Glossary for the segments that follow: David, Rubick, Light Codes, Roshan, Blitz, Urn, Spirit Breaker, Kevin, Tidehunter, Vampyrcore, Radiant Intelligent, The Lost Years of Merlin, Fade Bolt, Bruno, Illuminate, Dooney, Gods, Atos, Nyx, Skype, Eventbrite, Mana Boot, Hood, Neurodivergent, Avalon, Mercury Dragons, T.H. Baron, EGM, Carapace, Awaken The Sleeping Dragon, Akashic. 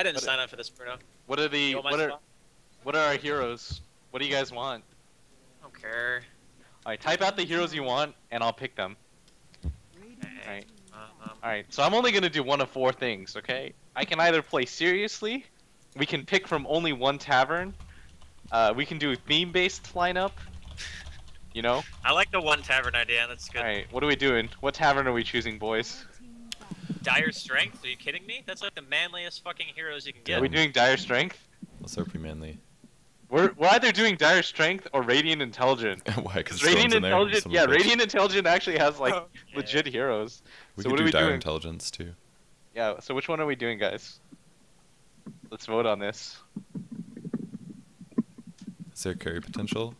I didn't sign up for this, Bruno. What are our heroes? What do you guys want? I don't care. Alright, type out the heroes you want, and I'll pick them. Alright. Alright, so I'm only gonna do one of four things, okay? I can either play seriously, we can pick from only one tavern, we can do a theme-based lineup, you know? I like the one tavern idea, that's good. Alright, what are we doing? What tavern are we choosing, boys? Dire Strength? Are you kidding me? That's like the manliest fucking heroes you can get. Are we doing Dire Strength? That's so pretty manly. We're either doing Dire Strength or Radiant Intelligent. Why? Because Radiant Intelligent, yeah, Radiant Intelligent actually has like legit heroes. We could do Dire Intelligence too. Yeah. So which one are we doing, guys? Let's vote on this. Is there carry potential?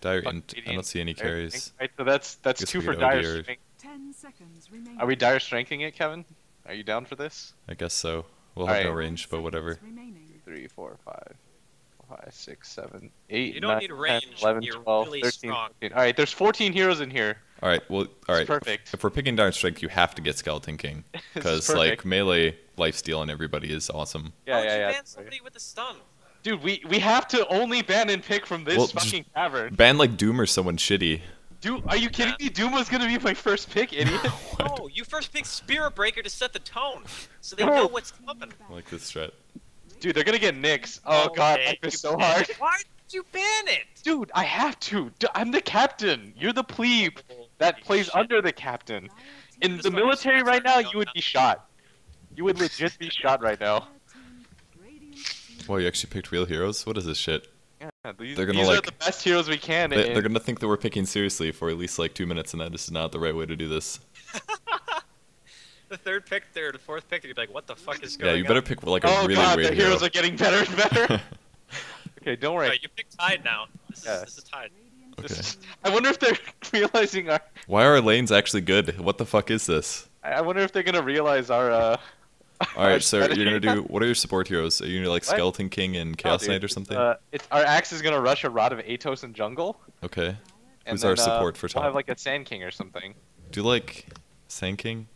Dire Int. I don't see any carries. Right. So that's two for Dire Strength. 10 seconds remaining. Are we Dire Strengthing it, Kevin? Are you down for this? I guess so. We'll have no range, but whatever. 3, 4, 5, 6, 7, 8. You don't need range. 11, you're 12, really 13, strong. 14. All right, there's 14 heroes in here. All right, well, all right. Perfect. If we're picking Dire Strike, you have to get Skeleton King because like melee lifesteal and everybody is awesome. Yeah, yeah, ban somebody with a stun. Dude, we have to only ban and pick from this fucking tavern. Ban like Doom or someone shitty. Dude, are you kidding me? Doom was gonna be my first pick, idiot. No, you first picked Spirit Breaker to set the tone, so they know what's coming. I like this strat. Dude, they're gonna get Nyx. Oh god, I feel so hard. Why did you ban it? Dude, I have to. I'm the captain. You're the plebe that plays under the captain. In the military right now, you would be shot. You would legit be shot right now. Wow, you actually picked real heroes? What is this shit? Yeah, these are the best heroes we can. They're gonna think that we're picking seriously for at least like 2 minutes, and that is not the right way to do this. The third pick, the fourth pick, you'd be like, what the fuck is going on? Yeah, you better pick like a really weird hero. The heroes are getting better and better. Okay, don't worry. Right, you picked Tide now. This is Tide. Okay. I wonder if they're realizing our... Why are our lanes actually good? What the fuck is this? I wonder if they're going to realize our... Alright, sir, you're going to do... What are your support heroes? Are you going to like Skeleton King and Chaos Knight or something? Our Axe is going to rush a Rod of Atos and Jungle. Okay. Who's our support for Tide? We'll have like a Sand King or something. Do you like Sand King?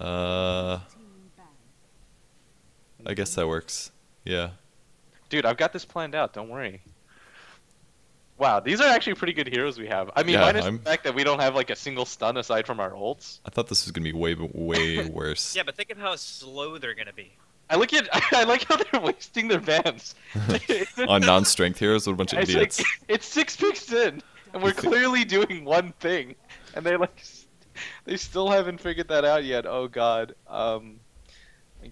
I guess that works. Yeah. Dude, I've got this planned out. Don't worry. Wow, these are actually pretty good heroes we have. I mean, minus the fact that we don't have like a single stun aside from our ults. I thought this was gonna be way worse. Yeah, but think of how slow they're gonna be. I like how they're wasting their bans. On non-strength heroes, what a bunch of idiots. Like, it's 6 picks in, and we're clearly doing one thing, and they're like. They still haven't figured that out yet. Oh god. I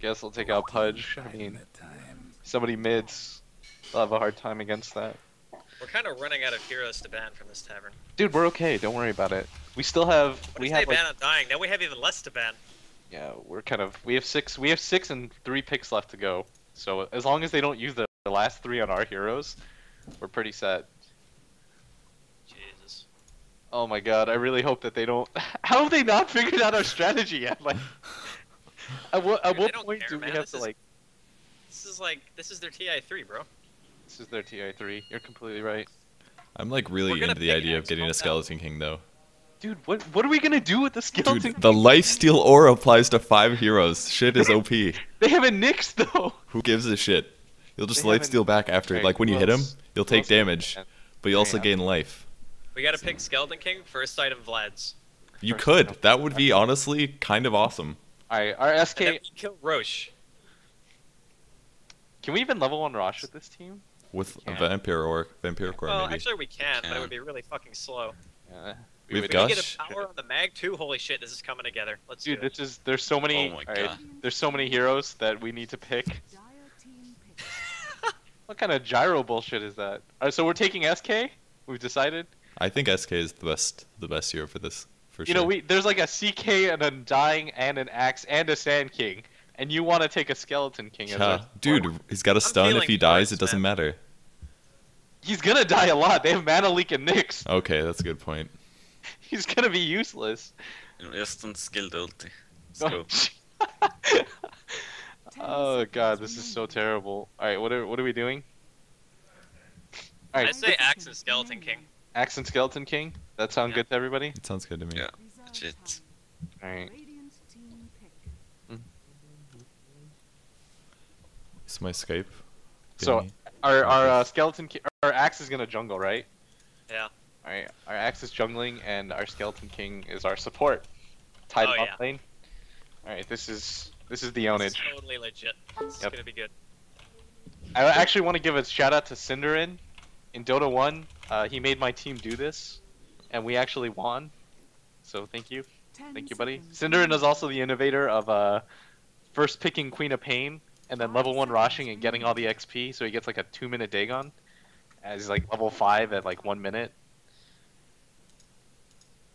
guess I'll take out Pudge. I mean, somebody mids. I'll have a hard time against that. We're kind of running out of heroes to ban from this tavern. Dude, we're okay. Don't worry about it. We still have. We have. They ban on dying. Now we have even less to ban. Yeah, we're kind of. We have 6 and 3 picks left to go. So as long as they don't use the last 3 on our heroes, we're pretty set. Oh my god, I really hope that they don't... How have they not figured out our strategy yet? Like, at what point do we have to, like... This is their TI-3, bro. This is their TI-3. You're completely right. I'm, like, really into the idea of getting a Skeleton King, though. Dude, what are we gonna do with the Skeleton King? Dude, the Lifesteal aura applies to 5 heroes. Shit is OP. They have a Nyx, though! Who gives a shit? You'll just Lifesteal back after. Right, like, when you hit him, you'll take damage, but you also gain life. We gotta pick Skeleton King, first item Vlad's. You could. That would be honestly kind of awesome. Alright, our SK... And then we kill Rosh. Can we even level 1 Rosh with this team? With a Vampyrcore, well, maybe. Actually we can, but it would be really fucking slow. Yeah. We have Gush. Can we get a power on the mag too? Holy shit, this is coming together. Let's do it. Dude, this is... There's so many... Oh my god. There's so many heroes that we need to pick. What kind of gyro bullshit is that? Alright, so we're taking SK? We've decided? I think SK is the best hero for this, for sure. You know, there's like a CK, an Undying, and an Axe, and a Sand King, and you want to take a Skeleton King. Yeah, as dude, he's got a stun. If he dies, it doesn't matter. He's gonna die a lot. They have Mana Leak and Nyx. Okay, that's a good point. He's gonna be useless. Instant skilled ulti. Let's go. Oh god, this is so terrible. All right, what are we doing? All right, I say Axe and Skeleton King. Axe and Skeleton King? That sound good to everybody? It sounds good to me. Yeah. Alright. It's my scape. So our skeleton, our axe is gonna jungle, right? Yeah. All right, our axe is jungling, and our skeleton king is our support. Tide bot lane. All right, this is the ownage. Totally legit. It's gonna be good. I actually want to give a shout out to Cinderin. In Dota 1, he made my team do this, and we actually won. So thank you. Thank you, buddy. Cinderin is also the innovator of first picking Queen of Pain, and then level 1 rushing and getting all the XP, so he gets like a 2-minute Dagon. As like level 5 at like 1 minute.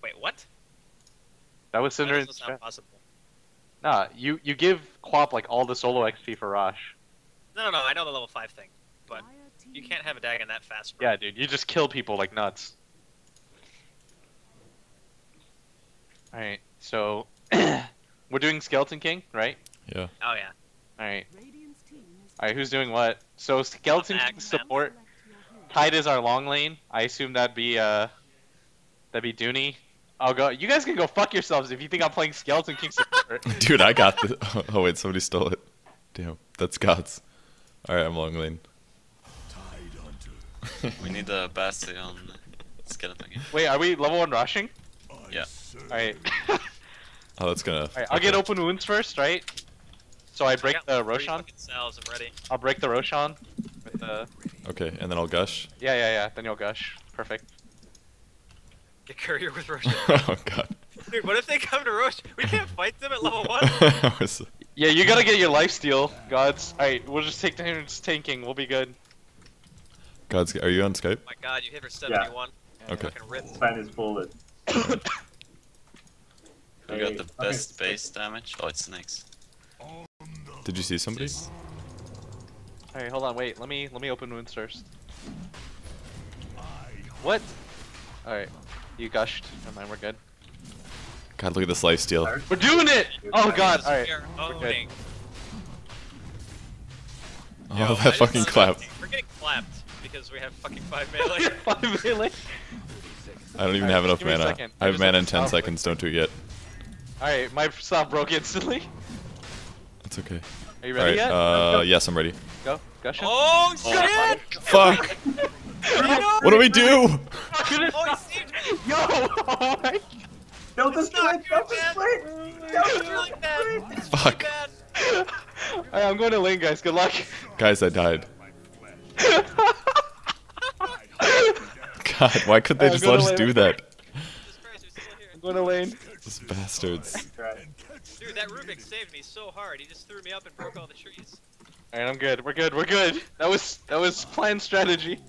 Wait, what? That was Cinderin. That's not possible. Nah, you give Quap like all the solo XP for Rosh. No, I know the level 5 thing, but you can't have a Dagon that fast, bro. Yeah, dude, you just kill people like nuts. Alright, so we're doing Skeleton King, right? Yeah. Oh yeah. Alright. Alright, who's doing what? So Skeleton King support. Tide is our long lane. I assume that'd be Dooney. I'll go. You guys can go fuck yourselves if you think I'm playing Skeleton King support. Dude, I got this. Oh wait, somebody stole it. Damn, that's Gods. All right, I'm long lane. Tidehunter. We need the Bastion. Skeleton King. Wait, are we level 1 rushing? Yeah. All right. Oh, that's gonna. All right, I'll get open wounds first, right? So I break the Roshan. Cells, I'm ready. I'll break the Roshan. With the... Okay, and then I'll gush. Yeah. Then you'll gush. Perfect. Get courier with Roshan. Oh god. Dude, what if they come to Roshan? We can't fight them at level 1. Yeah, you gotta get your lifesteal, Gods. Alright, we'll just take turns tanking. We'll be good. Gods, are you on Skype? Oh my god, you hit for 71. Yeah. Okay. This fan is bullet. You got the best base damage. Oh, it's Nyx. Did you see somebody? Alright, hold on, wait, let me open wounds first. What? Alright, you gushed. Never mind, we're good. God, look at this lifesteal. We're doing it! Oh god, alright. We're good. Oh, that fucking clap. We're getting clapped because we have fucking 5 melee. 5 melee? I don't even have enough mana. I have mana in 10 seconds, don't do it yet. Alright, my stop broke instantly. That's okay. Are you ready yet? Yes, I'm ready. Go, gush it. Oh shit! Fuck! What do we do? Oh, he saved me! Yo! Oh my god! Don't destroy! Don't destroy! Fuck! Alright, I'm going to lane, guys. Good luck. Guys, I died. God, why couldn't they just let us do that? I'm going to lane. Those bastards. Dude, that Rubick saved me so hard. He just threw me up and broke all the trees. All right, I'm good. We're good. We're good. That was planned strategy.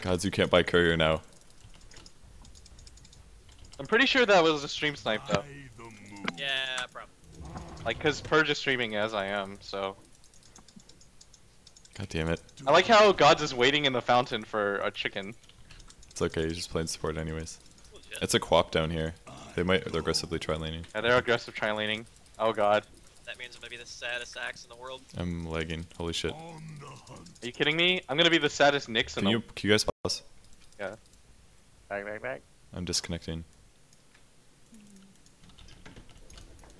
Gods, you can't buy courier now. I'm pretty sure that was a stream snipe though. Yeah, probably. Like, cause Purge is streaming as I am, so. God damn it. I like how Gods is waiting in the fountain for a chicken. It's okay. He's just playing support anyways. It's a co-op down here. They're aggressively tri-laning. Yeah, they're aggressive tri-laning. Oh god. That means I'm gonna be the saddest axe in the world. I'm lagging. Holy shit. Are you kidding me? I'm gonna be the saddest Nyx in the world. Can you guys pause? Yeah. Back. I'm disconnecting.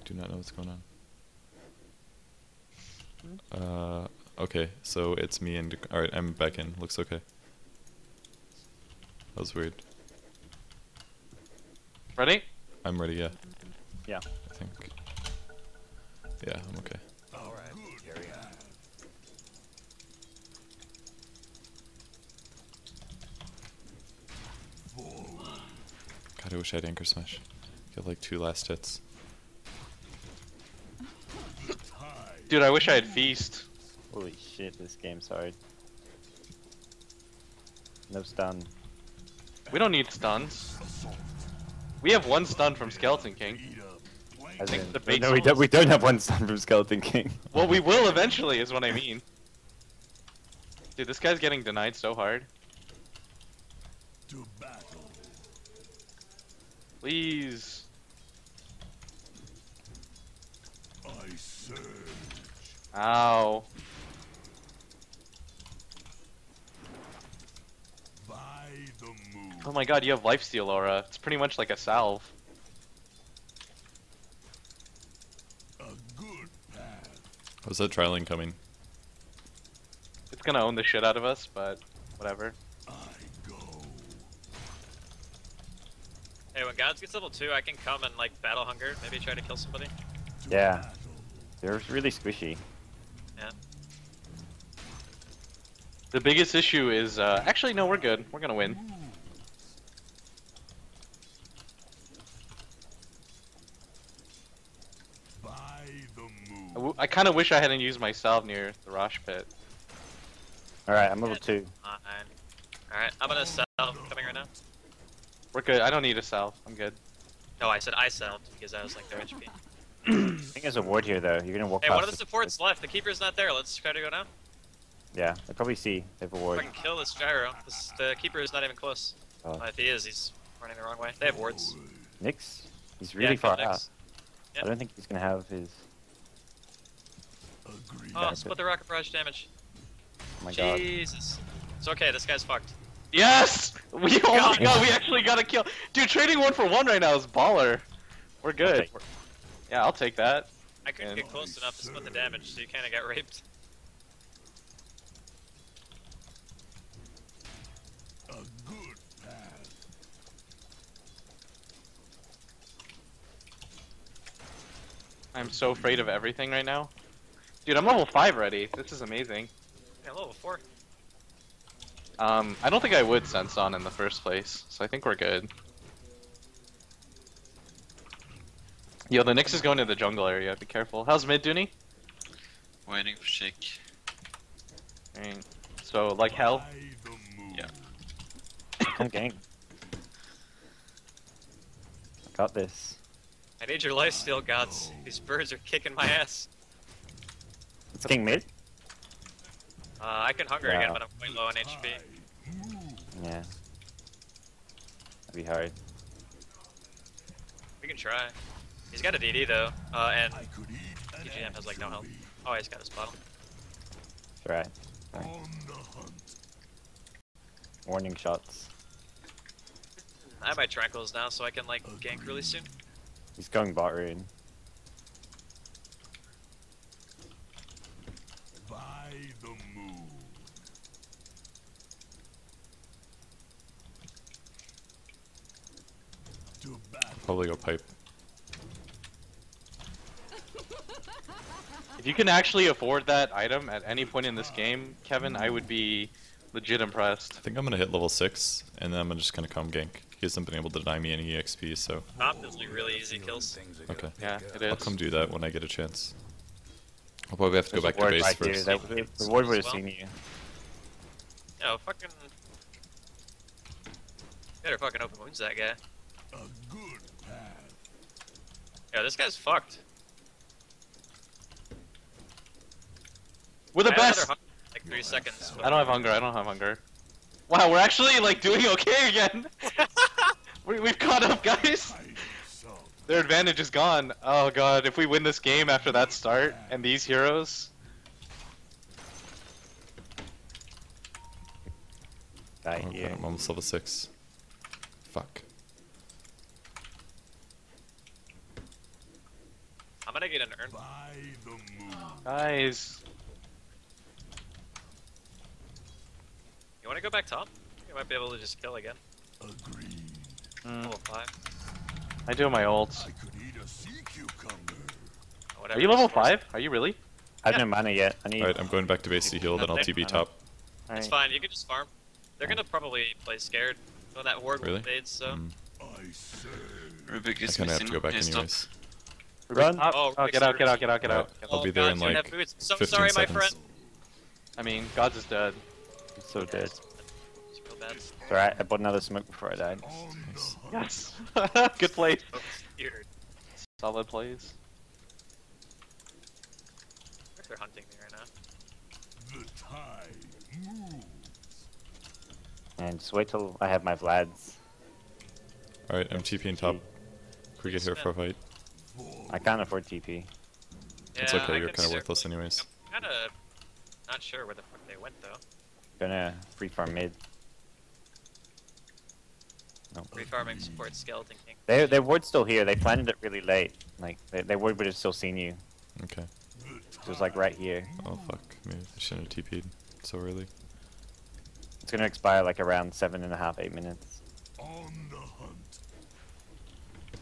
Do not know what's going on. Okay, so it's me and... Alright, I'm back in. Looks okay. That was weird. Ready? I'm ready, yeah. Yeah. I think. Yeah, I'm okay. Alright, here we are. God, I wish I had Anchor Smash. Got like 2 last hits. Dude, I wish I had Feast. Holy shit, this game's hard. No stun. We don't need stuns. We have 1 stun from Skeleton King. No, we don't have 1 stun from Skeleton King. Well, we will eventually, is what I mean. Dude, this guy's getting denied so hard. Please. I surge. Ow. Oh my god, you have lifesteal aura. It's pretty much like a salve. A good path. How's that trialing coming? It's gonna own the shit out of us, but whatever. Hey, when Gods gets level 2, I can come and like battle hunger, maybe try to kill somebody. Yeah. They're really squishy. Yeah. The biggest issue is, actually no, we're good. We're gonna win. I kind of wish I hadn't used my salve near the Rosh pit. Alright, I'm level 2. Alright, I'm gonna salve coming right now. We're good, I don't need a salve, I'm good. No, I said I salved because I was like their HP. I think there's a ward here though, you're gonna walk past. Hey, one of the supports left, the keeper's not there, let's try to go now. Yeah, I probably see, they have a ward. I can kill this gyro, the keeper is not even close. Oh. If he is, he's running the wrong way. They have wards. Nyx? He's really far out. Yep. I don't think he's gonna have his... Oh, split the rocket barrage damage. Oh my god. Jesus. It's okay, this guy's fucked. Yes! We, oh my god, we actually got a kill. Dude, trading 1 for 1 right now is baller. We're good. Yeah, I'll take that. I couldn't get close enough to split the damage, so you kinda got raped. A good pass. I'm so afraid of everything right now. Dude, I'm level 5 already. This is amazing. Yeah, level 4. I don't think I would sense on in the first place, so I think we're good. Yo, the Nyx is going to the jungle area. Be careful. How's mid, Dooney? Waiting for shake. Alright. So, like hell? Yeah. Come gang. I got this. I need your lifesteal, Gods. These birds are kicking my ass. It's king mid? I can hunger again, but I'm quite low on HP. Yeah. That'd be hard. We can try. He's got a DD though, and DGM has like no health. Oh, he's got his bottle. That's right. All right. Warning shots. I have my tranquils now, so I can like gank really soon. He's going bot rune. Probably go pipe. If you can actually afford that item at any point in this game, Kevin, I would be legit impressed. I think I'm gonna hit level 6, and then I'm just gonna come gank. He hasn't been able to deny me any EXP, so... Optimally really easy kills. Okay. Yeah, it is. I'll come do that when I get a chance. I'll probably have to go back to base first. The ward would have seen you. No, fucking... Better fucking open wounds that guy. Yeah, this guy's fucked. We're the best! Like 3 seconds. I don't have hunger, I don't have hunger. Wow, we're actually like doing okay again! We've caught up, guys! Their advantage is gone. Oh god, if we win this game after that start, and these heroes... Okay, I'm almost level 6. Fuck. I'm gonna get an urn. Guys. You wanna go back top? You might be able to just kill again. Agreed. Level 5. I do my ults. Are you level 5? Are you really? I have no mana yet. Alright, I'm going back to base to heal, then I'll TB top. It's fine, you can just farm. They're gonna probably play scared when that ward invades, so... Rubick is gonna have to go back anyways. Run! Oh, get out. I'll be there in like 15 seconds. So sorry, my friend. I mean, Gods is dead. He's so dead. It's real bad. Alright, I bought another smoke before I died. Yes! Good play. Solid plays. I think they're hunting me right now. The tide moves. And just wait till I have my Vlad's. Alright, I'm TPing top. Can we get here for a fight? I can't afford TP. Yeah, it's okay, you're kind of worthless anyways. I'm kind of not sure where the fuck they went though. Gonna free farm mid. Nope. Free farming support Skeleton King. Their ward's still here, they planted it really late. Like, their ward would have still seen you. Okay. It was like right here. Oh fuck me, I shouldn't have TP'd so early. It's gonna expire like around 7.5–8 minutes. On the hunt.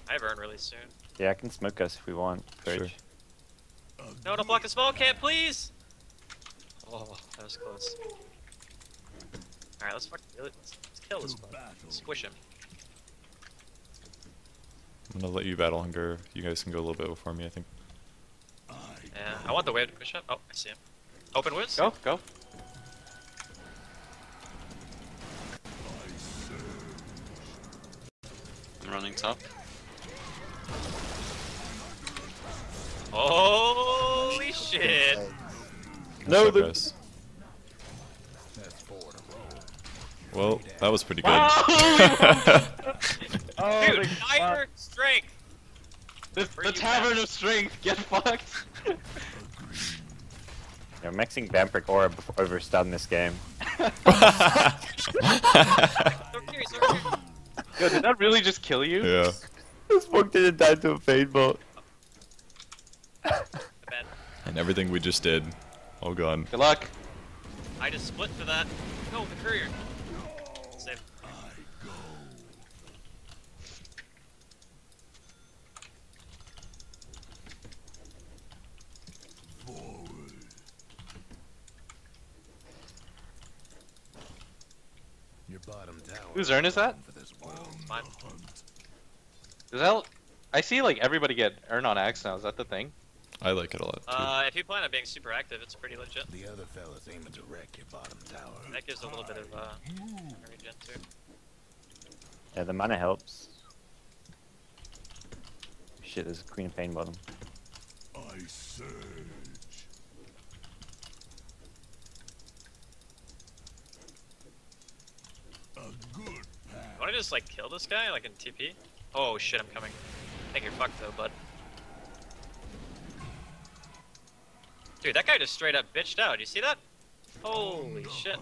I have Urn really soon. Yeah, I can smoke us if we want. Sure. No, don't block the smoke, can't please! Oh, that was close. Alright, let's kill this bug. Squish him. I'm gonna let you battle hunger. You guys can go a little bit before me, I think. Yeah, I want the wave to push up. Oh, I see him. Open wounds? Go, go. I'm running top. Holy shit! No, the... Well, that was pretty good. Oh, dude, Dire Strength! The Tavern of Strength, get fucked! You're maxing Vampyrcore over stun this game. Yo, did that really just kill you? Yeah. This fuck didn't die to a fade bolt. And everything we just did, all gone. Good luck. I just split for that. No, the courier. Save. Your bottom tower. Whose Urn is that? Mine. Is that? I see like everybody get Urn on Axe now. Is that the thing? I like it a lot too. If you plan on being super active, it's pretty legit. The other fellas aiming to wreck your bottom tower. That gives a little bit of regen too. Yeah, the mana helps. Shit, there's a Queen of Pain bottom. I surge. A good path. Wanna just like kill this guy like in TP? Oh shit, I'm coming. I think you're fucked though, bud. Dude, that guy just straight up bitched out. You see that? Holy shit.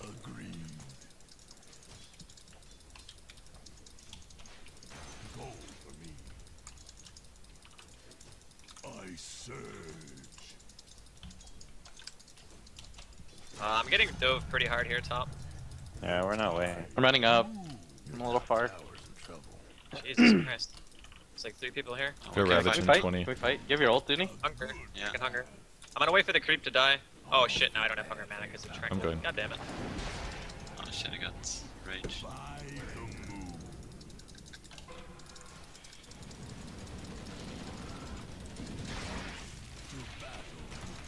Agreed. Go for me. I surge. I'm getting dove pretty hard here, top. Yeah, we're not way. I'm running up. I'm a little far. Jesus Christ. There's like 3 people here. Go Ravage in 20. Can we fight? Give your ult, Dooney. Hunger. Yeah. I can hunger. I'm gonna wait for the creep to die. Oh shit, no, I don't have hunger mana because I'm trying to. God damn it. Oh shit, I got rage.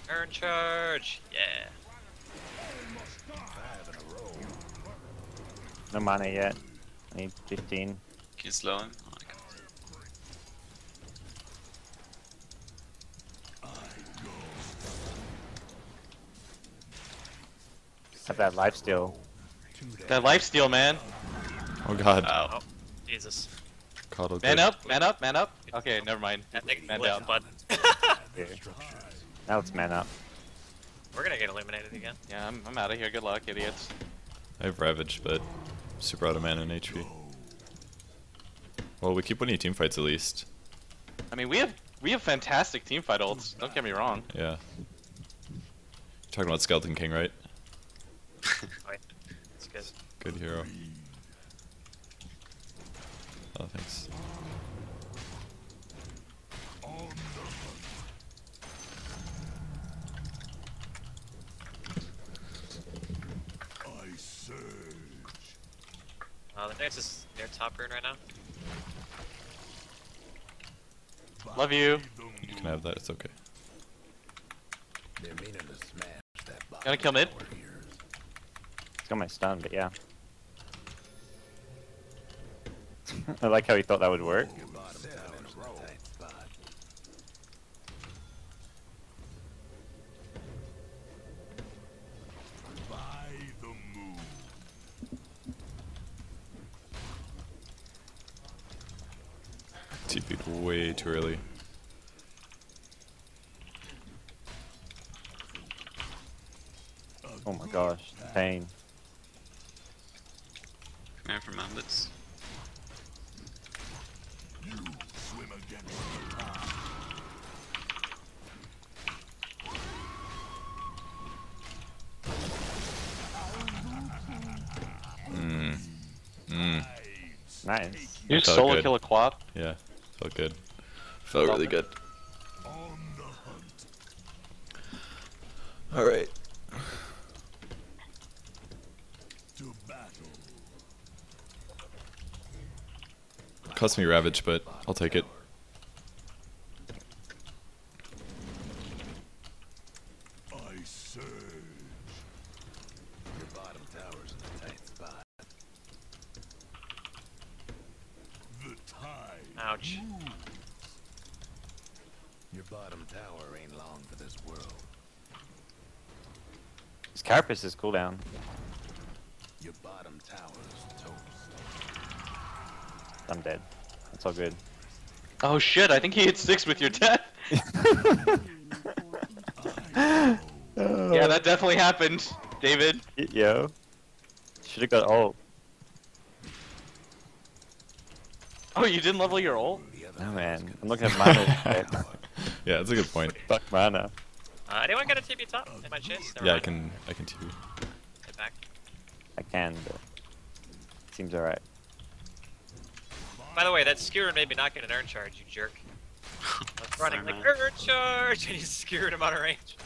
Turn charge! Yeah. No mana yet. I need 15. He's slowing. Oh my god. Have that lifesteal. That lifesteal, man. Oh god. Oh, Jesus. Man up, man up, man up. Okay, never mind. Man down. Now it's man up. We're gonna get eliminated again. Yeah, I'm out of here. Good luck, idiots. I have Ravage, but super out of mana and HP. Well, we keep winning team fights at least. I mean, we have fantastic team fight ults. Don't get me wrong. Yeah. You're talking about Skeleton King, right? That's good. Good hero. Oh, thanks. I surge. The Nyx is near top rune right now. Love you. You can have that, it's okay. They're meaning to smash that box. Gonna kill mid? It's got my stun, but yeah. I like how he thought that would work. TP'd way too early. Oh my gosh, pain. Come here from Armlets. Nice. You just solo good. Kill a quap? Yeah, felt good. Felt really good. Alright. Cost me Ravage, but I'll take it. This is cooldown. Your bottom tower's toast. I'm dead. That's all good. Oh shit, I think he hit 6 with your death. Yeah, that definitely happened, David. Yo. Should've got ult. Oh, you didn't level your ult? No, man. I'm looking at mana. Yeah, that's a good point. Fuck mana. Anyone got a TP top in my chest? Yeah, I can TP. Hit back. I can, but it seems alright. By the way, that Skewer made me not get an Urn charge, you jerk. I was running like, Urn charge! And he skewered him out of range.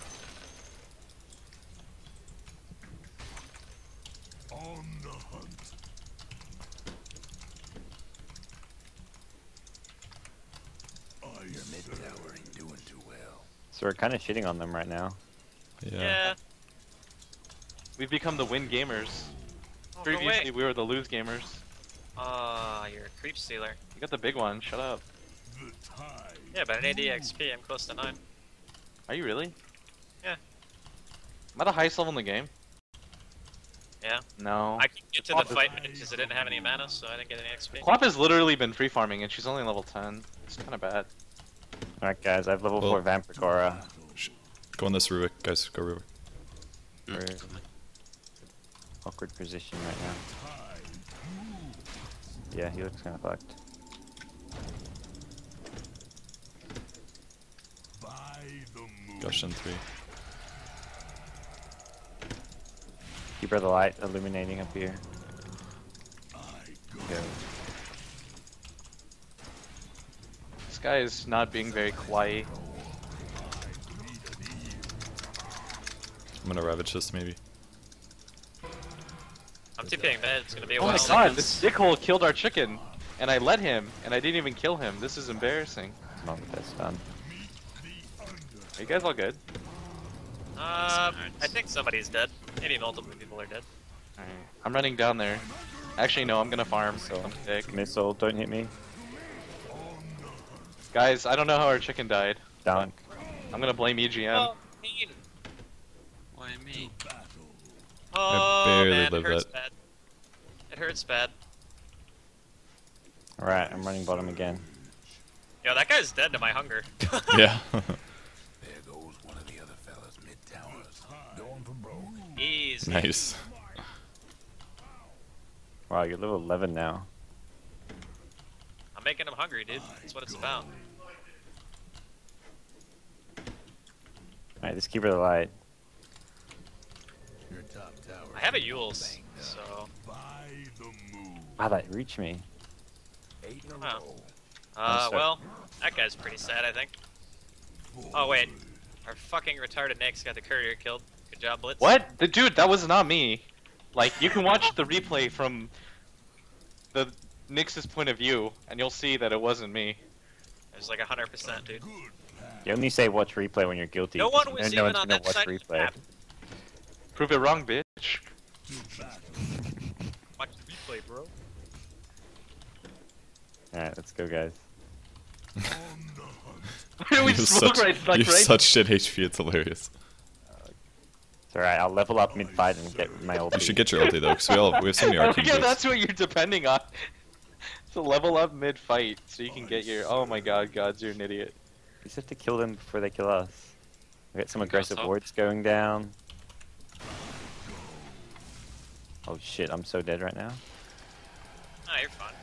On the hunt. Your mid tower ain't doing too well. So we're kind of shitting on them right now. Yeah. We've become the win gamers. Oh, previously we were the lose gamers. Ah, you're a creep stealer. You got the big one, shut up. Yeah, but an 80 XP, I'm close to 9. Are you really? Yeah. Am I the highest level in the game? Yeah. No. I could get to the fight because I didn't have any mana, so I didn't get any XP. Quap has literally been free farming and she's only level 10. It's kind of bad. Alright guys, I have level 4 Vampyrcore. Go on this Rubick, guys. Go Rubick. Awkward position right now. Yeah, he looks kind of fucked. Gush on 3. Keeper of the Light illuminating up here. Go. This guy is not being very kawaii. I'm gonna Ravage this maybe. I'm TPing bed, it's gonna be a while. Oh my god, this dickhole killed our chicken! And I let him, and I didn't even kill him. This is embarrassing. Not the best done. Are you guys all good? I think somebody's dead. Maybe multiple people are dead. Alright. I'm running down there. Actually no, I'm gonna farm, so I'm sick. Missile, don't hit me. Guys, I don't know how our chicken died. Dunk. I'm gonna blame EGM. Oh, mean. Why me? Oh, man, it hurts bad. It hurts bad. Alright, I'm running bottom again. Yo, that guy's dead to my hunger. Yeah. There goes one of the other fellas mid towers. Going for broke. Easy. Nice. Wow, you're level 11 now. I'm making him hungry, dude. That's what it's about. Alright, just keep her the light. I have a Yule's, so... Wow, that reached me. Oh. Well, that guy's pretty sad, I think. Oh, wait. Our fucking retarded Nyx got the courier killed. Good job, Blitz. What? Dude, that was not me. Like, you can watch the replay from the Nyx's point of view, and you'll see that it wasn't me. It was like 100%, dude. You only say watch replay when you're guilty. No one was even on that side of the map. Prove it wrong, bitch. Watch the replay, bro. Alright, let's go, guys. We smoke right, like, you have such shit HP, it's hilarious. It's alright, I'll level up mid-fight and get my ulti. You should get your ulti, though, because we have so many arcane boots. That's what you're depending on. To level up mid-fight, so you can get your... Oh my god, Gods, you're an idiot. We just have to kill them before they kill us. We got some aggressive wards going down. Oh shit, I'm so dead right now. Nah, you're fine.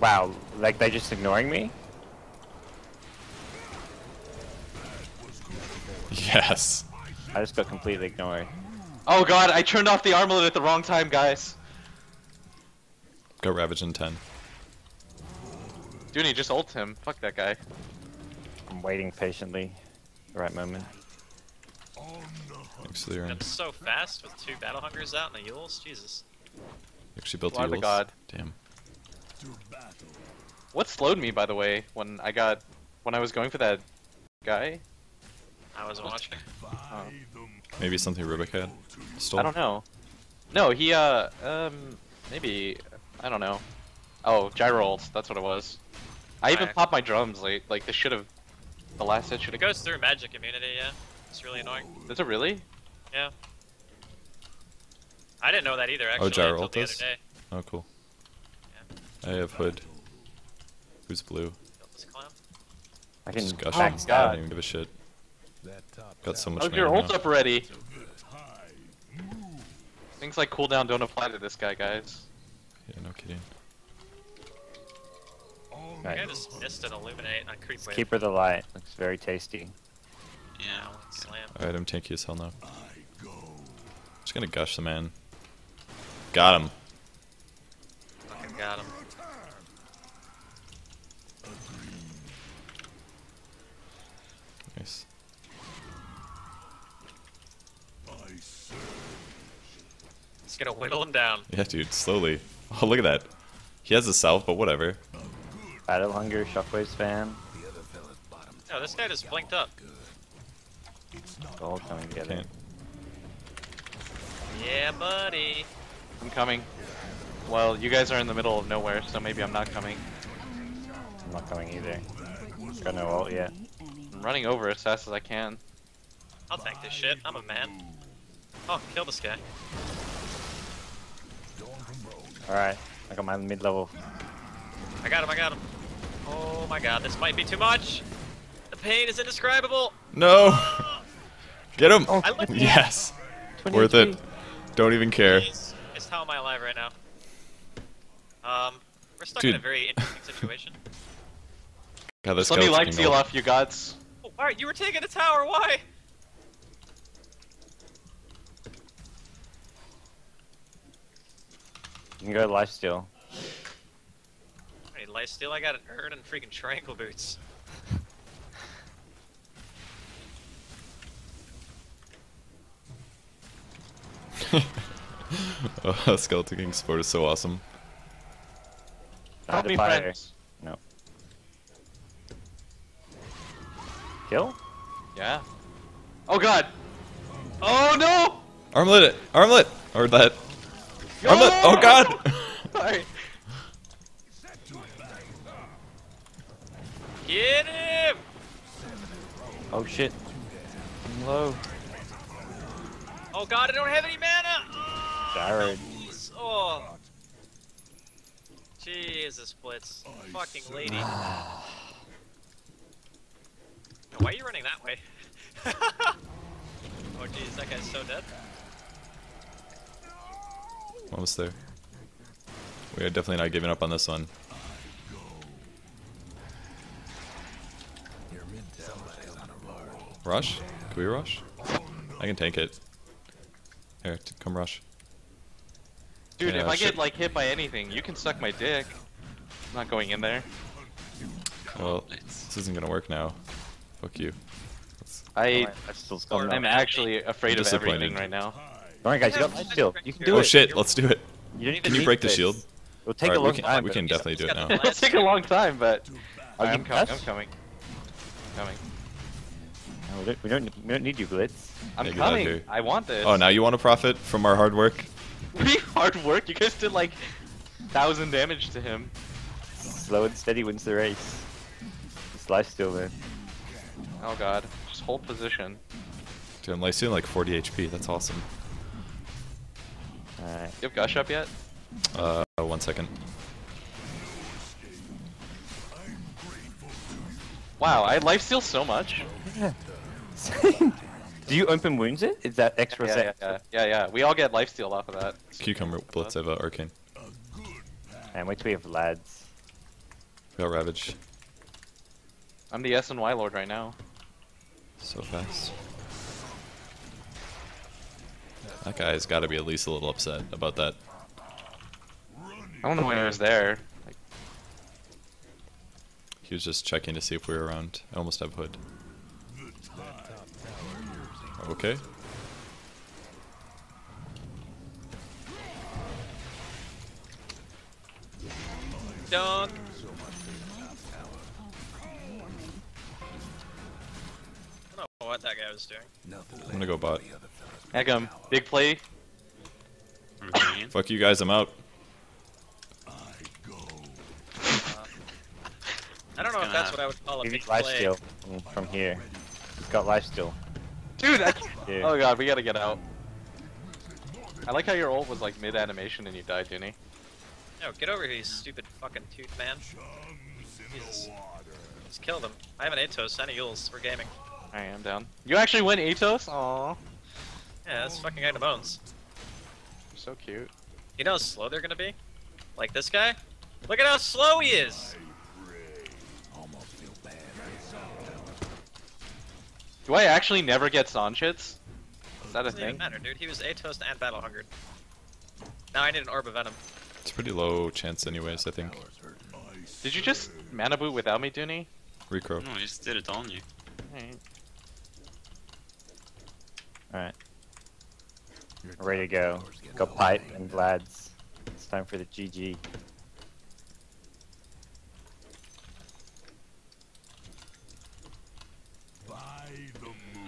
Wow, like they're just ignoring me? Yes. I just got completely ignored. Oh god, I turned off the armlet at the wrong time, guys. Go Ravage in 10. Dooney, just ult him. Fuck that guy. I'm waiting patiently. The right moment. Thanks to the Urn. That's so fast with two Battle Hungers out and a Yules. Jesus. You actually built the god. Damn. What slowed me, by the way, when I got... when I was going for that guy? I was watching. Oh. Maybe something Rubick had stole? I don't know. No, he, maybe... I don't know. Oh, gyro ults, that's what it was. I even popped my drums late, like, this should've... The last hit should've... It goes through magic immunity, yeah. It's really annoying. Does it really? Yeah. I didn't know that either, actually, gyro ult does? Oh, cool. Yeah. I have Hood. Who's blue? I can just gush him. Oh, I don't even give a shit. Got so much mana. Oh, your ult's up already! Things like cooldown don't apply to this guy, guys. Yeah, no kidding. Right. I just missed an illuminate on creep wave. Keeper of the light. Looks very tasty. Yeah, slam. Alright, I'm tanky as hell now. Just gonna gush the man. Got him. Fucking got him. Nice. Just gonna whittle him down. Yeah, dude, slowly. Oh, look at that. He has a salve, but whatever. Battle Hunger, Shockwaves fan. No, this guy just blinked up. It's all coming together. Yeah, buddy. I'm coming. Well, you guys are in the middle of nowhere, so maybe I'm not coming. I'm not coming either. Got no ult yet. I'm running over as fast as I can. I'll take this shit. I'm a man. Oh, kill this guy. Alright, I got my mid-level. I got him, I got him. Oh my god, this might be too much. The pain is indescribable. No. Get him. Oh, yes. Worth it. Don't even care. Just how am I alive right now? We're stuck in a very interesting situation. God, this let me life steal off you gods. Oh, alright, you were taking a tower, why? You can go lifesteal. Still, I got an urn and freaking tranquil boots. Oh, Skeleton King support is so awesome. Help me, friends. No. Kill? Yeah. Oh god. Oh no! Armlet it. Armlet. Or that. Yo! Armlet. Oh god. Sorry. Get him! Oh shit. I'm low. Oh god, I don't have any mana! Oh, Jared. Oh. Jesus, Blitz. Fucking lady. Now, why are you running that way? Oh jeez, that guy's so dead. Almost there. We are definitely not giving up on this one. Rush? Can we rush? I can tank it. Here, come rush. Dude, yeah, if I get like hit by anything, you can suck my dick. I'm not going in there. Well, this isn't gonna work now. Fuck you. I'm actually afraid of everything right now. Alright guys, you got shield. You can do it. Oh shit, let's do it. Can you break the shield? It'll take a long time. We can definitely do it now. It'll take a long time, but... I'm coming, I'm coming. I'm coming. No, we don't need you, Blitz. I'm coming. I want this. Oh, now you want to profit from our hard work? Pretty hard work? You guys did like 1,000 damage to him. Slow and steady wins the race. It's lifesteal, man. Oh god. Just hold position. Dude, I'm lifestealing like 40 HP. That's awesome. Alright. You have Gush up yet? 1 second. Wow, I lifesteal so much. Yeah. Do you open wounds it? Is that extra set? Yeah. We all get lifesteal off of that. Cucumber Blitz over Arcane. And wait till we have Vlad's. Forgot Ravage. I'm the S and Y Lord right now. So fast. That guy's got to be at least a little upset about that. I don't know why he was there. Like... He was just checking to see if we were around. I almost have Hood. Okay. Dunk. I don't know what that guy was doing. I'm gonna go bot. Heck him. Big play. Fuck you guys, I'm out. I don't know if that's what I would call a big play. From here. He's got lifesteal. Dude, that's... Dude. Oh god, we gotta get out. I like how your ult was like mid-animation and you died, Dooney. No, get over here, you stupid fucking tooth man. Jesus. Just killed him. I have an Atos, I need Yules. We're gaming. I am down. You actually win Atos? Aww. Yeah, that's fucking guy to bones. You're so cute. You know how slow they're gonna be? Like this guy? Look at how slow he is! Do I actually never get Sonshits? Is that a thing? It doesn't even matter, dude. He was Atos and Battle Hungered. Now I need an Orb of Venom. It's pretty low chance anyways, I think. Did you just mana boot without me, Dooney? Recro. No, I just did it on you. Alright. Alright. Ready to go. Go Pipe and Vlad's. It's time for the GG.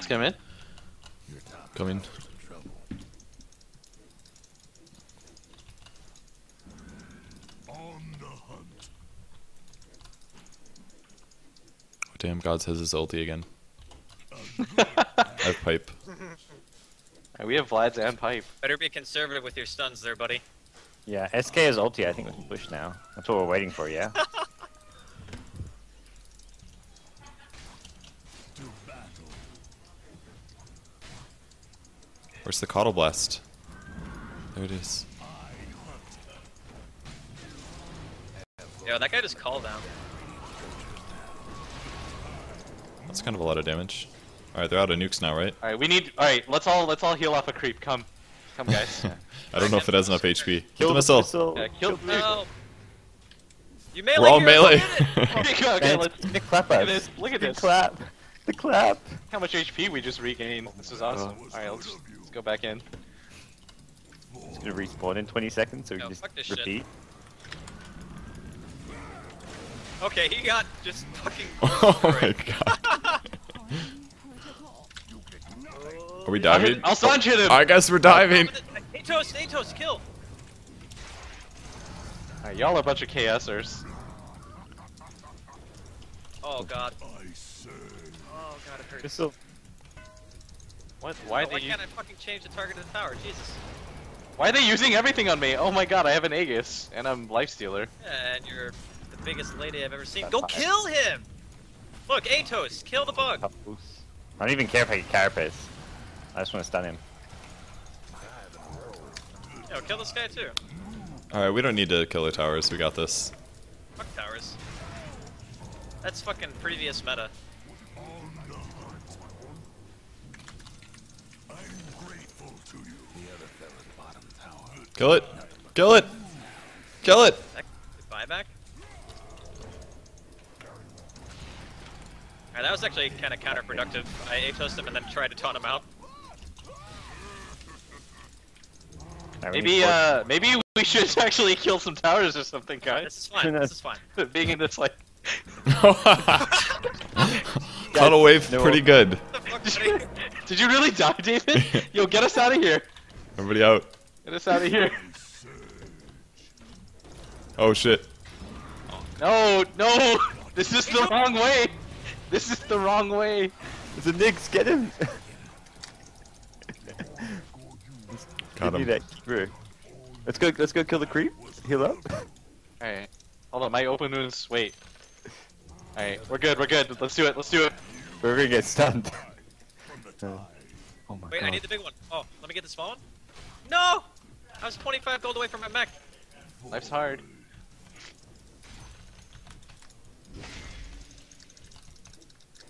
Come in. Come in. Oh, damn, Gods has his ulti again. I have Pipe. We have Vlad's and Pipe. Better be conservative with your stuns there, buddy. Yeah, SK has ulti, I think we can push now. That's what we're waiting for, yeah? Where's the Caudal Blast? There it is. Yo, that guy just called down. That's kind of a lot of damage. Alright, they're out of nukes now, right? Alright, we need... Alright, let's all heal off a creep. Come. Come, guys. I don't know if it has enough HP. Kill the missile! Yeah, kill the missile! You melee! We're all melee! Okay, let's clap us. Look at this. Look at this. Clap. The clap! How much HP we just regained. This is awesome. Alright, let's go back in. It's gonna respawn in 20 seconds, so we can just repeat. Shit. Okay, he got just fucking... Oh my god. Are we diving? I'll Sanj hit him! I guess we're diving! Atos, Atos, kill! Alright, y'all are a bunch of KSers. Oh god. God, it hurts. Missile. What? Why oh, why can't I fucking change the target of the tower? Jesus. Why are they using everything on me? Oh my god, I have an Aegis, and I'm Lifestealer. Yeah, and you're the biggest lady I've ever seen. That's Go high. Kill him! Look, Atos, kill the bug! I don't even care if I get Carapace. I just want to stun him. Yo, kill this guy too. Alright, we don't need to kill the towers, we got this. Fuck towers. That's fucking previous meta. Kill it! Kill it! Kill it! Buyback? Alright, that was actually kind of counterproductive. I Atos him and then tried to taunt him out. Maybe we should actually kill some towers or something, guys. This is fine, this is fine. Being in this, like... Tunnel wave pretty good. Did you really die, David? Yo, get us out of here! Everybody out. Get us out of here. Oh shit. No, no! This is the wrong way! This is the wrong way! It's a Nyx, get him! Got him. That creeper. Let's go kill the creep. Heal up. Alright. Hold on, my open wounds, wait. Alright, we're good. Let's do it. We're gonna get stunned. Oh my Wait, God. I need the big one. Oh, let me get the small one? No! I was 25 gold away from my mech. Life's hard.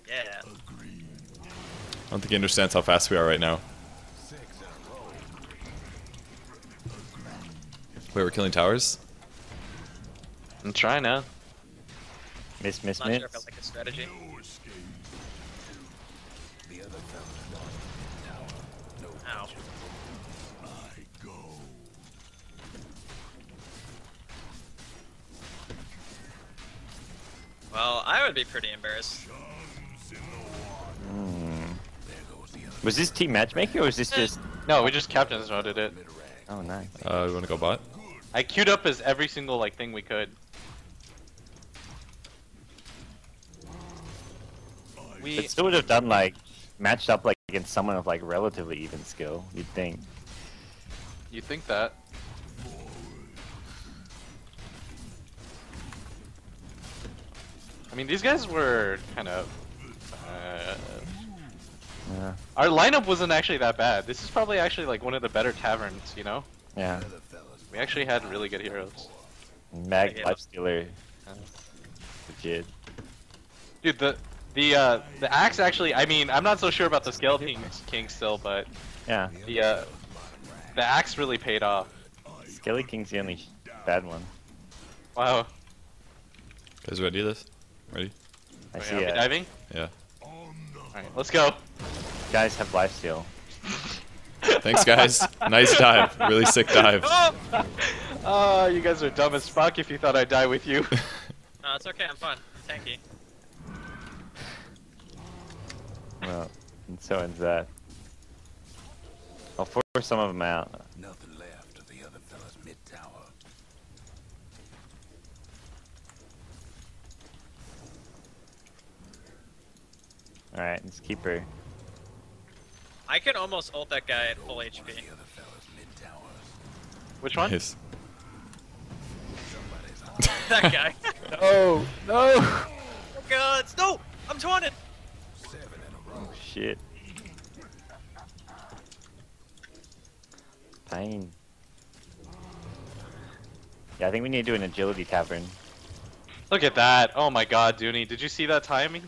Yeah. I don't think he understands how fast we are right now. Wait, we're killing towers? I'm trying now. Miss. I'm not sure if I like a strategy. Ow. Well, I would be pretty embarrassed. Was this team matchmaking or was this just... No, we just captain's modded it. Oh, nice. You wanna go bot? I queued up as every single like thing we could. We still would have done like matched up like against someone of like relatively even skill. You'd think. You think that? I mean, these guys were kind of. Yeah. Our lineup wasn't actually that bad. This is probably actually like one of the better taverns, you know? Yeah. We actually had really good heroes. Mag Lifestealer. Legit. Dude, the axe actually, I mean, I'm not so sure about the Skeleton King still, but yeah. The axe really paid off. Skeleton King's the only bad one. Wow. Guys, ready this? Ready? I see. Are we diving? Yeah. Alright, let's go. Guys have lifesteal. Thanks, guys. Nice dive. Really sick dive. Oh, you guys are dumb as fuck if you thought I'd die with you. No, it's okay. I'm fine. I'm tanky. Well, and so ends that. I'll force some of them out. Nothing left of the other fella's mid tower. Alright, let's keep her. I can almost ult that guy at full HP. Which one? Yes. That guy. No! No! Oh, gods! No! I'm taunted! Oh, shit. Pain. Yeah, I think we need to do an agility tavern. Look at that! Oh my god, Dooney. Did you see that timing?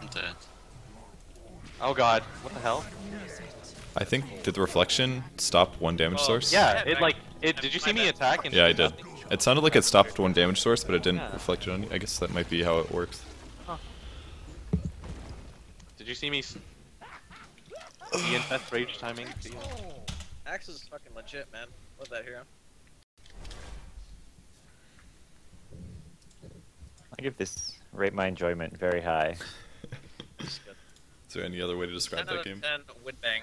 I'm dead. Oh god, what the hell? I think, did the reflection stop one damage source? Yeah, it like, did you see me attack? And yeah, I did. It sounded like it stopped one damage source, but it didn't reflect it on you. I guess that might be how it works. Huh. Did you see me? The infest rage timing? Axe is fucking legit, man. Love that hero. I give this, rate my enjoyment, very high. Is there any other way to describe that game? 10 would bang.